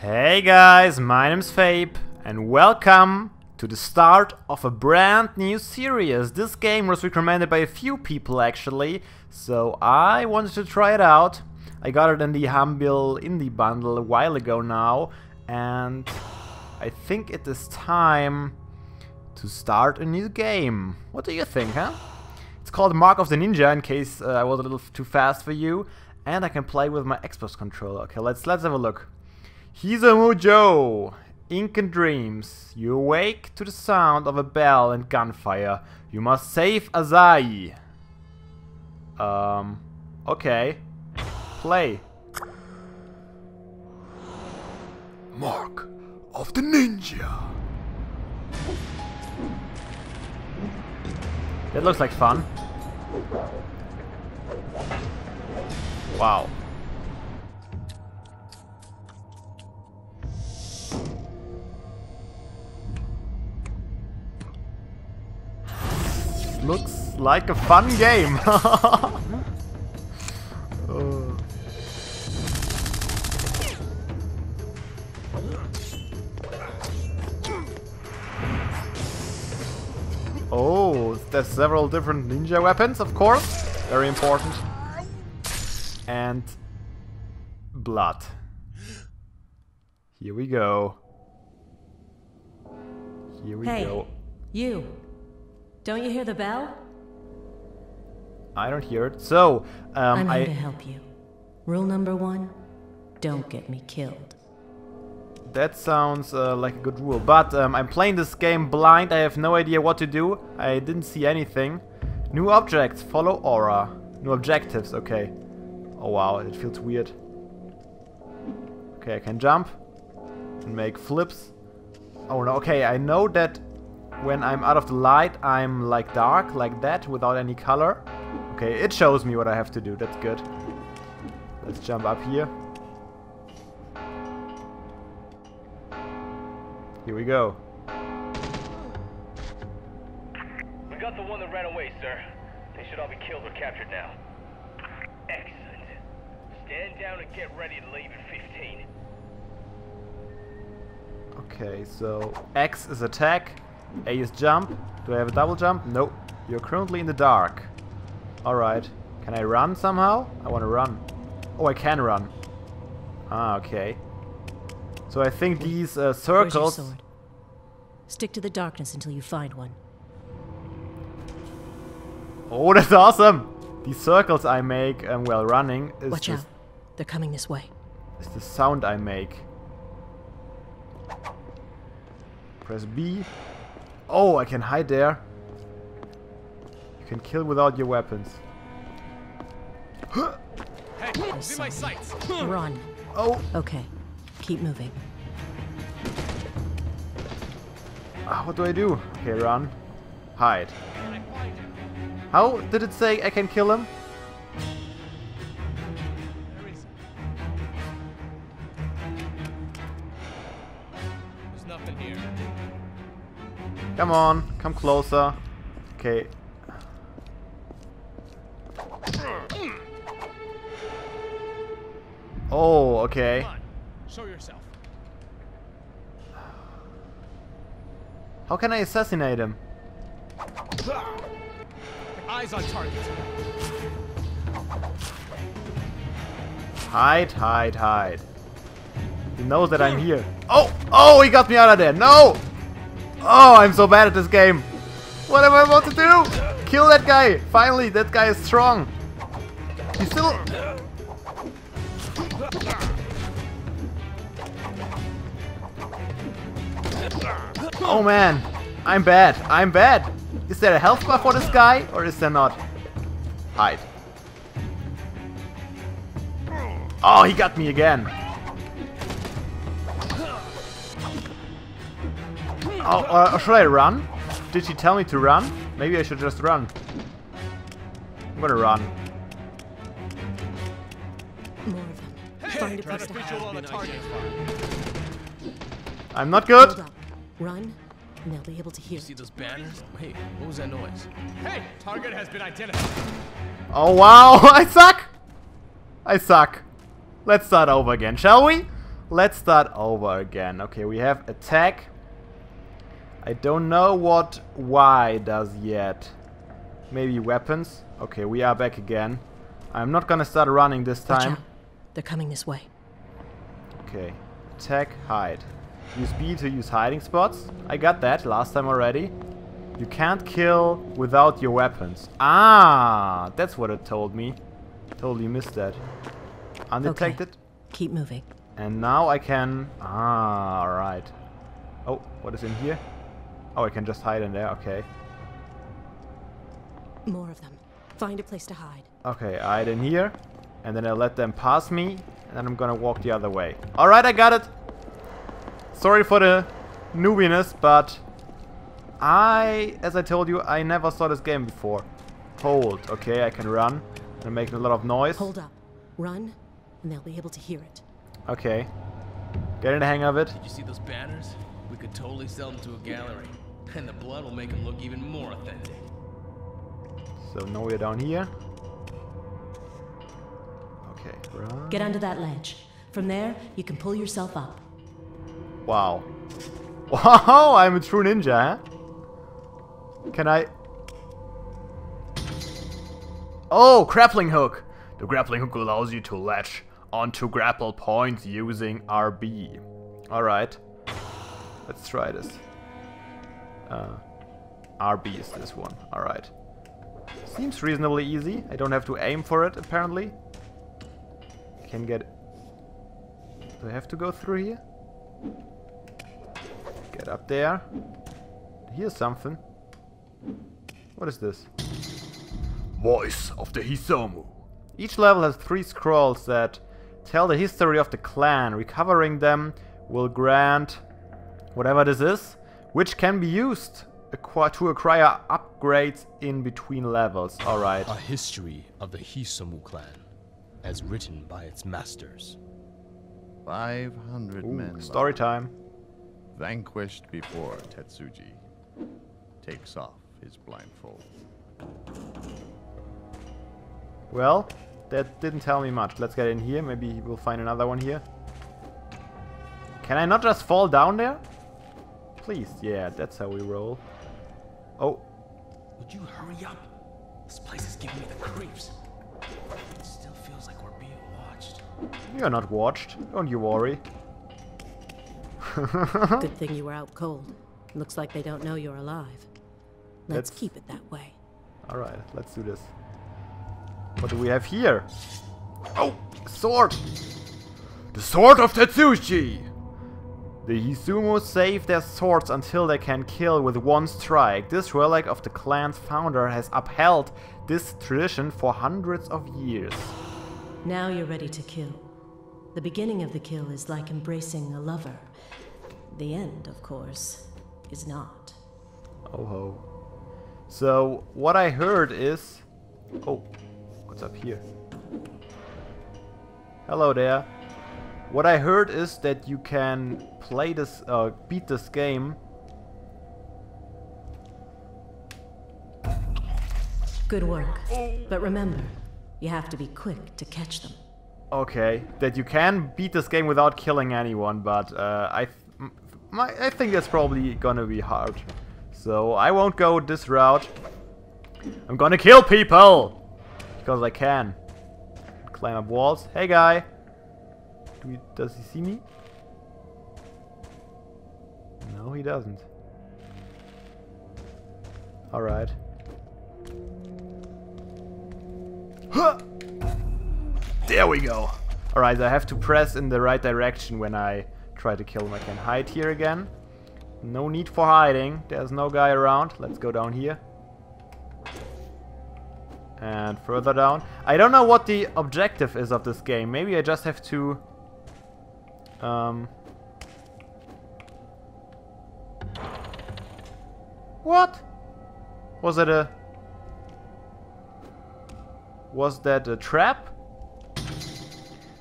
Hey guys, my name's Fabe and welcome to the start of a brand new series. This game was recommended by a few people actually, so I wanted to try it out. I got it in the Humble Indie Bundle a while ago now, and I think it is time to start a new game. What do you think, huh? It's called Mark of the Ninja, in case I was a little too fast for you, and I can play with my Xbox controller. Okay, let's have a look. Hisomu-Jo, Incan Dreams. You awake to the sound of a bell and gunfire. You must save Azai. Okay. Play. Mark of the Ninja. That looks like fun. Wow. Looks like a fun game. Oh, there's several different ninja weapons, of course. Very important. And blood. Here we go. Here we go. You. Don't you hear the bell? I don't hear it. So, I'm here to help you. Rule number one, don't get me killed. That sounds like a good rule, but I'm playing this game blind. I have no idea what to do. I didn't see anything. New objects, follow aura. New objectives, okay. Oh wow, it feels weird. Okay, I can jump and make flips. Oh no, okay, I know that when I'm out of the light, I'm like dark, like that, without any color. Okay, it shows me what I have to do, that's good. Let's jump up here. Here we go. We got the one that ran away, sir. They should all be killed or captured now. Excellent. Stand down and get ready to leave in 15. Okay, so X is attack. A is jump. Do I have a double jump? No. You're currently in the dark. Alright. Can I run somehow? I want to run. Oh, I can run. Ah, okay. So I think these circles... Where's your sword? Stick to the darkness until you find one. Oh, that's awesome! These circles I make while running is... Watch out. They're coming this way. It's the sound I make. Press B. Oh, I can hide there. You can kill without your weapons. Hey, it's in my sights. Run. Oh. Okay. Keep moving. What do I do? Okay, run. Hide. How did it say I can kill him? There's nothing here. Come on, come closer. Okay. Oh, okay. Show yourself. How can I assassinate him? Eyes on target. Hide, hide, hide. He knows that I'm here. Oh, oh, he got me out of there. No! Oh, I'm so bad at this game. What am I about to do? Kill that guy. Finally, that guy is strong. He's still... Oh man, I'm bad. I'm bad. Is there a health buff for this guy or is there not? Hide. Oh, he got me again. Oh, should I run? Did she tell me to run? Maybe I should just run. I'm gonna run. More of them. Find a place to hide. I'm not good. Hold up. Run, and they'll be able to hear. See those banners? Hey, what was that noise? Hey, target has been identified. Oh wow, I suck. I suck. Let's start over again, shall we? Let's start over again. Okay, we have attack. I don't know what Y does yet. Maybe weapons. Okay, we are back again. I'm not gonna start running this time. Watch out. They're coming this way. Okay. Attack, hide. Use B to use hiding spots. I got that last time already. You can't kill without your weapons. Ah, that's what it told me. Totally missed that. Undetected. Okay. Keep moving. And now I can... Ah, right. Oh, what is in here? Oh, I can just hide in there, okay. More of them. Find a place to hide. Okay, I hide in here. And then I let them pass me. And then I'm gonna walk the other way. Alright, I got it! Sorry for the newbiness, but... as I told you, I never saw this game before. Hold. Okay, I can run. I'm making a lot of noise. Hold up. Run, and they'll be able to hear it. Okay. Getting the hang of it. Did you see those banners? We could totally sell them to a gallery. And the blood will make them look even more authentic. So now we're down here. Okay, run. Get under that ledge. From there, you can pull yourself up. Wow. Wow, I'm a true ninja, huh? Can I... Oh, grappling hook! The grappling hook allows you to latch onto grapple points using RB. Alright. Let's try this. RB is this one. Alright. Seems reasonably easy. I don't have to aim for it, apparently. I can get... Do I have to go through here? Get up there. Here's something. What is this? Voice of the Hisomu. Each level has 3 scrolls that tell the history of the clan. Recovering them will grant whatever this is, which can be used to acquire upgrades in between levels. Alright. A history of the Hisomu clan, as written by its masters. 500 men. Story time. Vanquished before Tetsuji takes off his blindfold. Well, that didn't tell me much. Let's get in here. Maybe we'll find another one here. Can I not just fall down there? Please. Yeah, that's how we roll. Oh. Would you hurry up? This place is giving me the creeps. It still feels like we're being watched. You're not watched. Don't you worry. Good thing you were out cold. Looks like they don't know you're alive. Let's keep it that way. Alright, let's do this. What do we have here? Oh! Sword! The sword of Tatsuchi! The Hisomu save their swords until they can kill with one strike. This relic of the clan's founder has upheld this tradition for hundreds of years. Now you're ready to kill. The beginning of the kill is like embracing a lover. The end, of course, is not. Oh ho. So, what I heard is... Oh. What's up here? Hello there. What I heard is that you can play this, beat this game. Good work. But remember, you have to be quick to catch them. Okay, that you can beat this game without killing anyone, but I think that's probably gonna be hard. So I won't go this route. I'm gonna kill people! Because I can. Climb up walls. Hey guy! Does he see me? No, he doesn't. Alright. There we go! Alright, I have to press in the right direction when I try to kill him. I can hide here again. No need for hiding. There's no guy around. Let's go down here. And further down. I don't know what the objective is of this game. Maybe I just have to... What? Was it a... Was that a trap?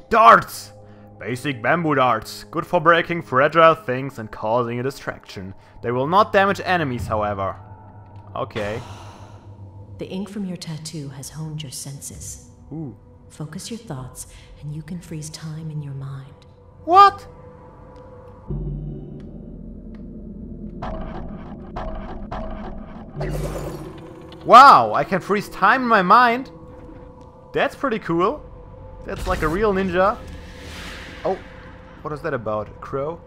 Darts! Basic bamboo darts. Good for breaking fragile things and causing a distraction. They will not damage enemies, however. Okay. The ink from your tattoo has honed your senses. Ooh. Focus your thoughts, and you can freeze time in your mind. What? Wow, I can freeze time in my mind. That's pretty cool. That's like a real ninja. Oh, what is that about? A crow?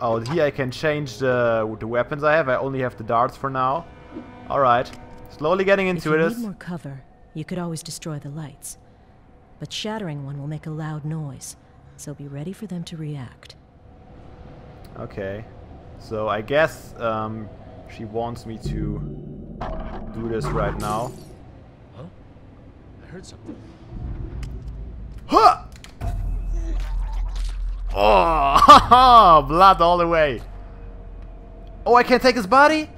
Oh, here I can change the weapons I have. I only have the darts for now. Alright. Slowly getting into it. If you need more cover, you could always destroy the lights. But shattering one will make a loud noise, so be ready for them to react. Okay. So I guess she wants me to do this right now. Huh? I heard something. Huh! Oh, blood all the way. Oh, I can't take his body?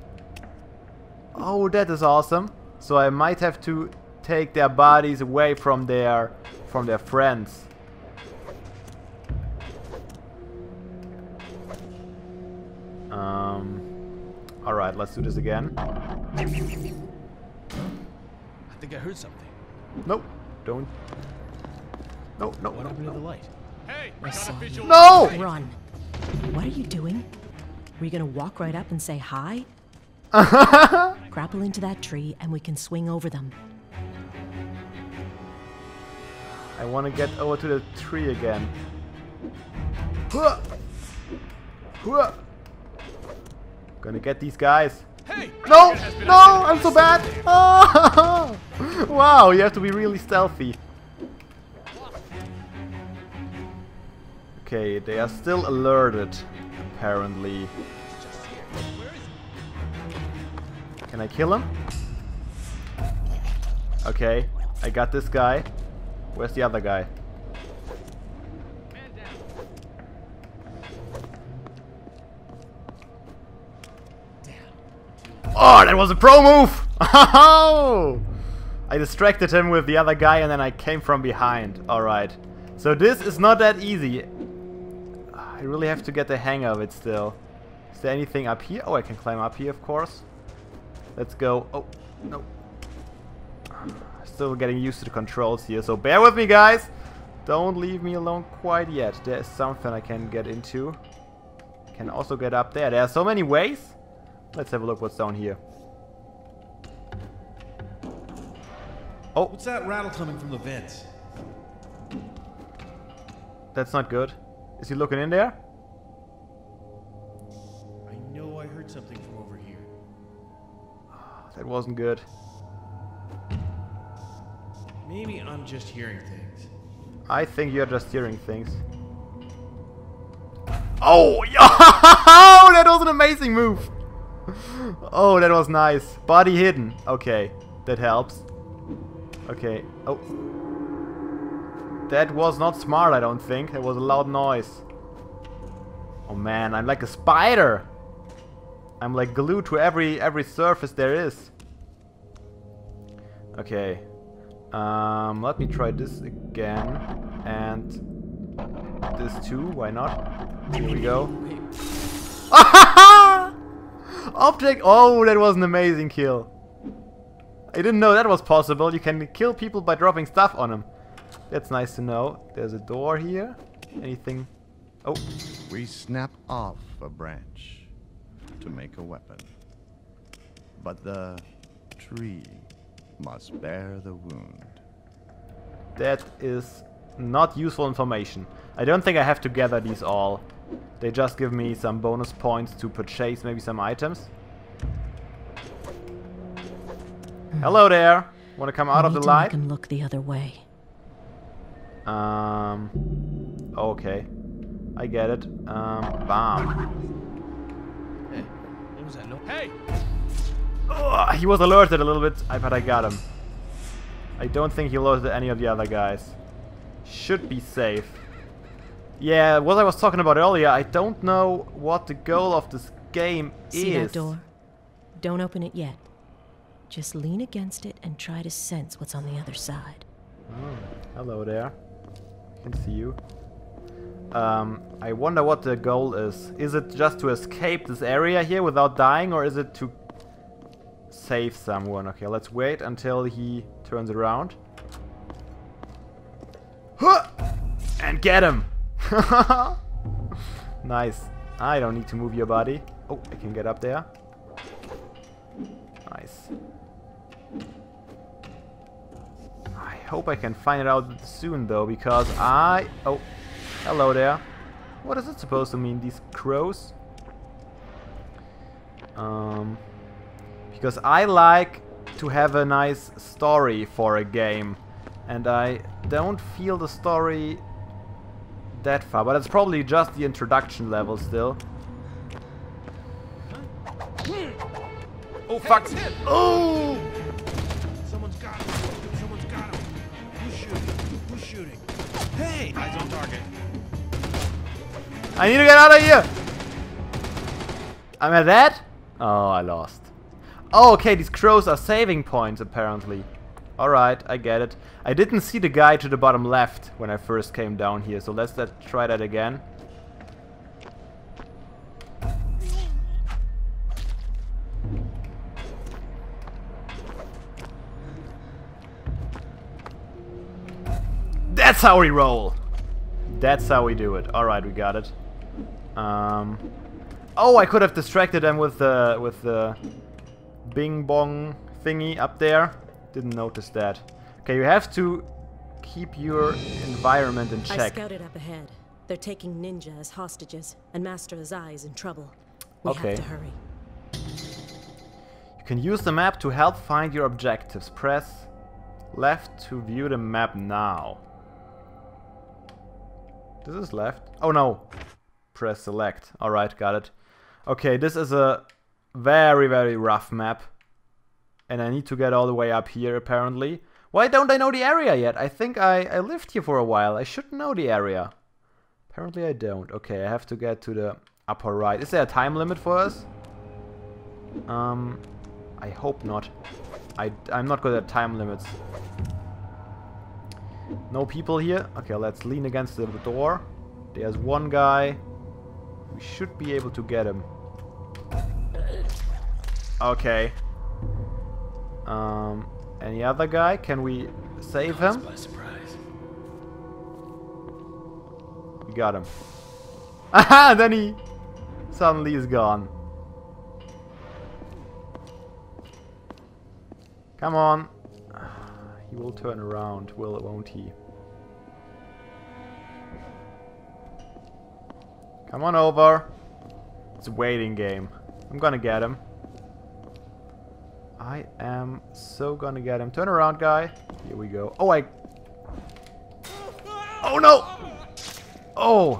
Oh, that is awesome. So I might have to take their bodies away from their friends. Alright, let's do this again. I think I heard something. Nope. Don't. No, no, what happened to the light? Hey, no! Run. What are you doing? Were you gonna walk right up and say hi? Grapple into that tree and we can swing over them. I want to get over to the tree again. Huh. Huh. Gonna get these guys. Hey, no! No! I'm so bad! Oh. Wow, you have to be really stealthy. Okay, they are still alerted, apparently. Can I kill him? Okay, I got this guy. Where's the other guy? Oh, that was a pro move! Oh! I distracted him with the other guy and then I came from behind. Alright. So this is not that easy. I really have to get the hang of it still. Is there anything up here? Oh, I can climb up here, of course. Let's go. Oh, no. Still getting used to the controls here, so bear with me, guys. Don't leave me alone quite yet. There is something I can get into. Can also get up there. There are so many ways. Let's have a look what's down here. Oh. What's that rattle coming from the vents? That's not good. Is he looking in there? I know I heard something from over here. That wasn't good. Maybe I'm just hearing things. I think you're just hearing things. Oh, that was an amazing move. Oh, that was nice. Body hidden. Okay, that helps. Okay. Oh. That was not smart, I don't think. That was a loud noise. Oh man, I'm like a spider. I'm like glued to every surface there is. Okay. Let me try this again. And this too, why not? Here we go. Object! Oh, that was an amazing kill. I didn't know that was possible. You can kill people by dropping stuff on them. That's nice to know. There's a door here. Anything? Oh. We snap off a branch to make a weapon. But the tree must bear the wound. That is not useful information. I don't think I have to gather these all. They just give me some bonus points to purchase maybe some items. Hello there. Want to come out of the light? I can look the other way. Okay. I get it. Bam. Hey, what was that? No. Hey! Ugh, he was alerted a little bit, but I got him. I don't think he alerted any of the other guys. Should be safe. Yeah, what I was talking about earlier, I don't know what the goal of this game is. See that door? Don't open it yet. Just lean against it and try to sense what's on the other side. Oh, hello there. I can see you. I wonder what the goal is. Is it just to escape this area here without dying, or is it to save someone? Okay, let's wait until he turns around. Huh! And get him! Nice. I don't need to move your body. Oh, I can get up there. Nice. I hope I can find it out soon, though, because I... Oh, hello there. What is it supposed to mean, these crows? Because I like to have a nice story for a game, and I don't feel the story that far, but it's probably just the introduction level still. Oh fuck! Hey, oh! Someone's got him! Who's shooting? Hey! Eyes on target. I need to get out of here! I'm at that? Oh, I lost. Oh, okay, these crows are saving points apparently. Alright, I get it. I didn't see the guy to the bottom left when I first came down here, so let's try that again. That's how we roll! That's how we do it. Alright, we got it. Oh, I could have distracted them with the bing bong thingy up there. Didn't notice that. Okay, you have to keep your environment in check. I scouted up ahead. They're taking ninja as hostages, and Master Azai is in trouble. We have to hurry. You can use the map to help find your objectives. Press left to view the map now. This is left. Oh no. Press select. Alright, got it. Okay, this is a very, very rough map. And I need to get all the way up here, apparently. Why don't I know the area yet? I think I lived here for a while. I should know the area. Apparently I don't. Okay, I have to get to the upper right. Is there a time limit for us? I hope not. I'm not good at time limits. No people here. Okay, let's lean against the door. There's one guy. We should be able to get him. Okay. Any other guy? Can we save him? By surprise. We got him. Aha! Then he suddenly is gone. Come on. He will turn around, won't he? Come on over. It's a waiting game. I'm gonna get him. I am so gonna get him. Turn around, guy. Here we go. Oh, Oh, no! Oh!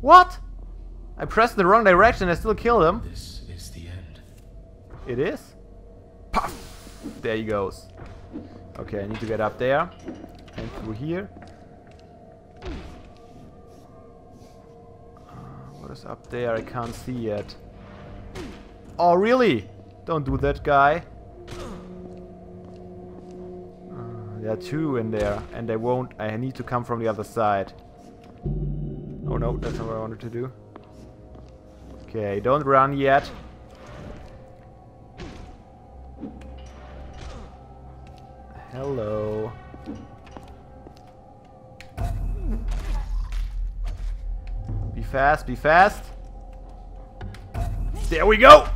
What? I pressed the wrong direction. I still killed him. This is the end. It is? Puff! There he goes. Okay, I need to get up there. And through here. What is up there? I can't see yet. Oh, really? Don't do that, guy. There are two in there, and they won't... I need to come from the other side. Oh no, that's not what I wanted to do. Okay, don't run yet. Hello. Be fast, be fast. There we go!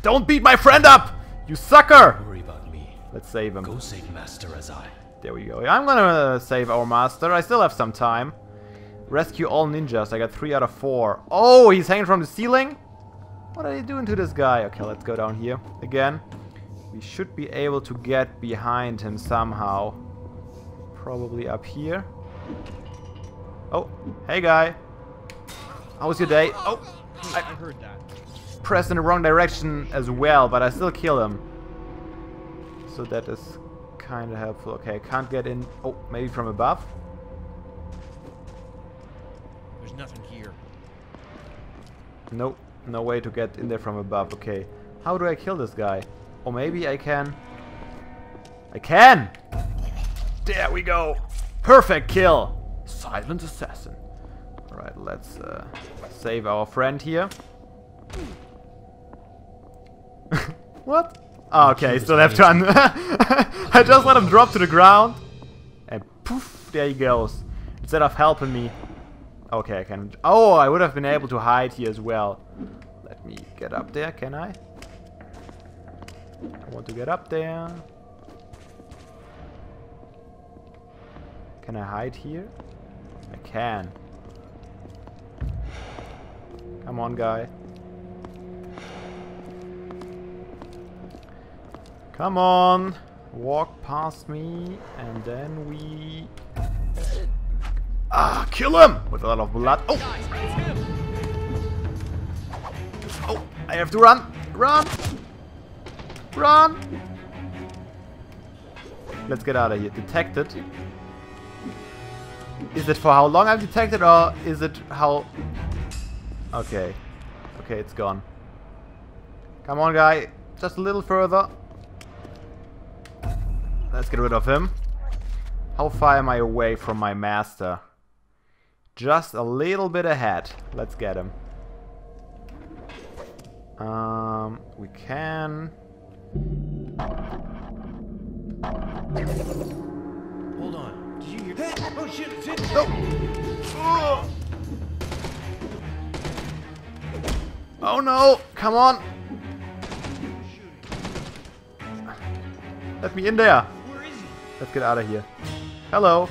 Don't beat my friend up, you sucker! Don't worry about me. Let's save him. Go save Master Azai. There we go. I'm gonna save our master. I still have some time. Rescue all ninjas. I got 3 out of 4. Oh, he's hanging from the ceiling? What are you doing to this guy? Okay, let's go down here again. We should be able to get behind him somehow. Probably up here. Oh, hey guy. How was your day? Oh, I heard that. Pressed in the wrong direction as well, but I still kill him. So that is kind of helpful. Okay, I can't get in. Oh, maybe from above? There's nothing here. Nope, no way to get in there from above. Okay, how do I kill this guy? Or maybe I can... I can! There we go! Perfect kill! Silent assassin. Alright, let's save our friend here. What? Oh, okay, I still have to I just let him drop to the ground. And poof, there he goes. Instead of helping me. Okay, I can... Oh, I would have been able to hide here as well. Let me get up there, can I? I want to get up there. Can I hide here? I can. Come on, guy. Come on. Walk past me, and then we... Ah, kill him! With a lot of blood. Oh! Oh, I have to run! Run! Run! Let's get out of here. Detected. Is it for how long I've detected, or is it how... Okay. Okay, it's gone. Come on, guy. Just a little further. Let's get rid of him. How far am I away from my master? Just a little bit ahead. Let's get him. We can... Hold on. Did you hear that? Oh shit, it's hit! Oh. Oh no! Come on! Let me in there! Where is he? Let's get out of here. Hello!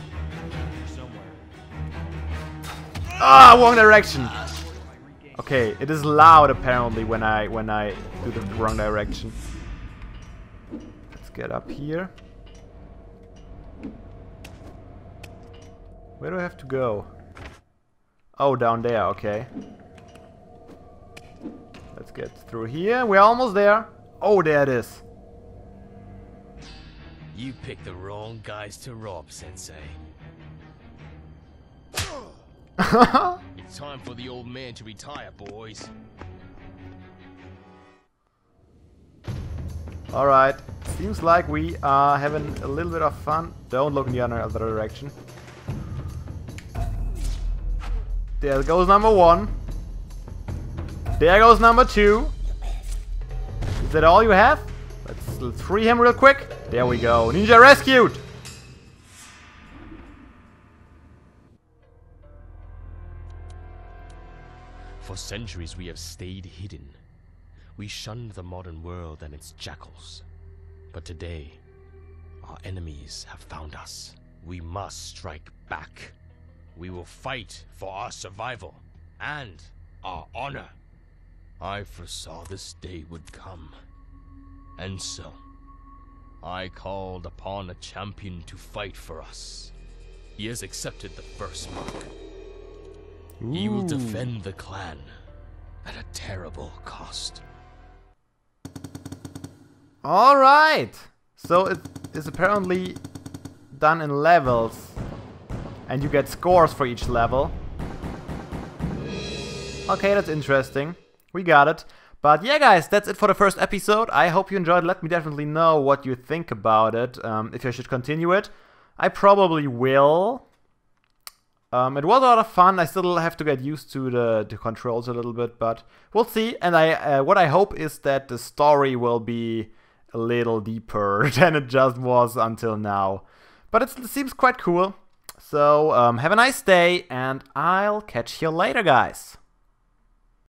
Ah, wrong direction! Okay, it is loud apparently when I do the wrong direction. Let's get up here. Where do I have to go? Oh, down there, okay. Let's get through here. We're almost there. Oh, there it is. You picked the wrong guys to rob, Sensei. It's time for the old man to retire, boys. Alright. Seems like we are having a little bit of fun. Don't look in the other direction. There goes number one. There goes number two. Is that all you have? Let's free him real quick. There we go. Ninja rescued! For centuries we have stayed hidden. We shunned the modern world and its jackals. But today, our enemies have found us. We must strike back. We will fight for our survival and our honor. I foresaw this day would come. And so... I called upon a champion to fight for us. He has accepted the first mark. Ooh. He will defend the clan at a terrible cost. All right. So it is apparently done in levels, and you get scores for each level. Okay, that's interesting. We got it. But yeah, guys, that's it for the first episode. I hope you enjoyed. Let me definitely know what you think about it, if I should continue it. I probably will. It was a lot of fun. I still have to get used to the controls a little bit, but we'll see. And what I hope is that the story will be a little deeper than it just was until now. But it seems quite cool. So have a nice day, and I'll catch you later, guys.